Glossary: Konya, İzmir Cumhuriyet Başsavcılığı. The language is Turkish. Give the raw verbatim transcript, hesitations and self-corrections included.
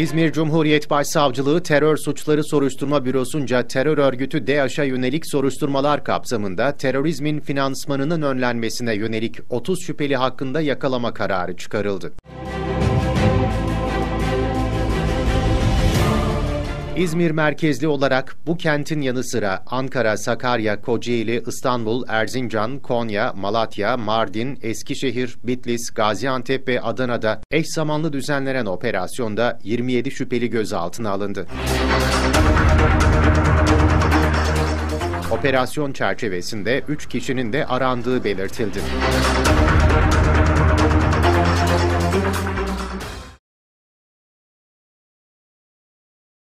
İzmir Cumhuriyet Başsavcılığı Terör Suçları Soruşturma Bürosu'nca terör örgütü D H K'a yönelik soruşturmalar kapsamında terörizmin finansmanının önlenmesine yönelik otuz şüpheli hakkında yakalama kararı çıkarıldı. İzmir merkezli olarak bu kentin yanı sıra Ankara, Sakarya, Kocaeli, İstanbul, Erzincan, Konya, Malatya, Mardin, Eskişehir, Bitlis, Gaziantep ve Adana'da eş zamanlı düzenlenen operasyonda yirmi yedi şüpheli gözaltına alındı. Operasyon çerçevesinde üç kişinin de arandığı belirtildi.